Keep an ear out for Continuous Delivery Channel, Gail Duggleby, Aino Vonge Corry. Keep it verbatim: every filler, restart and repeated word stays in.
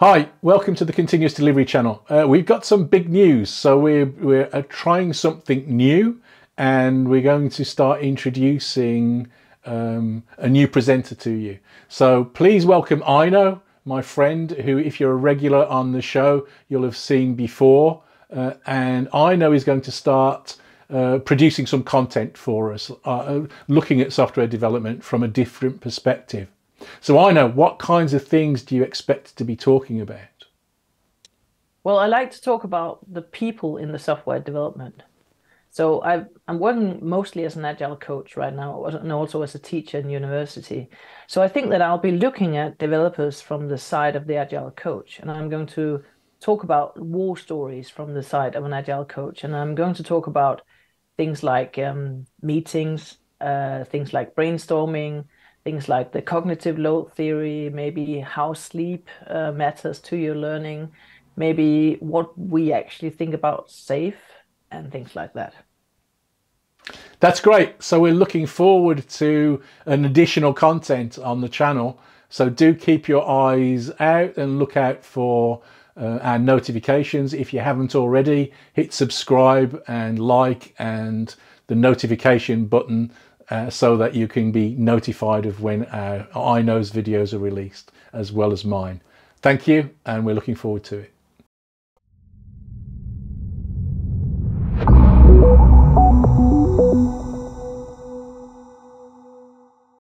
Hi, welcome to the Continuous Delivery Channel. Uh, we've got some big news, so we're, we're uh, trying something new, and we're going to start introducing um, a new presenter to you. So please welcome Aino, my friend, who, if you're a regular on the show, you'll have seen before. Uh, and Aino is going to start uh, producing some content for us, uh, looking at software development from a different perspective. So Aino, what kinds of things do you expect to be talking about? Well, I like to talk about the people in the software development. So I've, I'm working mostly as an agile coach right now, and also as a teacher in university. So I think that I'll be looking at developers from the side of the agile coach, and I'm going to talk about war stories from the side of an agile coach. And I'm going to talk about things like um, meetings, uh, things like brainstorming, things like the cognitive load theory, maybe how sleep uh, matters to your learning, maybe what we actually think about safe and things like that. That's great. So we're looking forward to an additional content on the channel. So do keep your eyes out and look out for uh, our notifications. If you haven't already, hit subscribe and like and the notification button, Uh, so that you can be notified of when uh, Aino's videos are released, as well as mine. Thank you, and we're looking forward to it.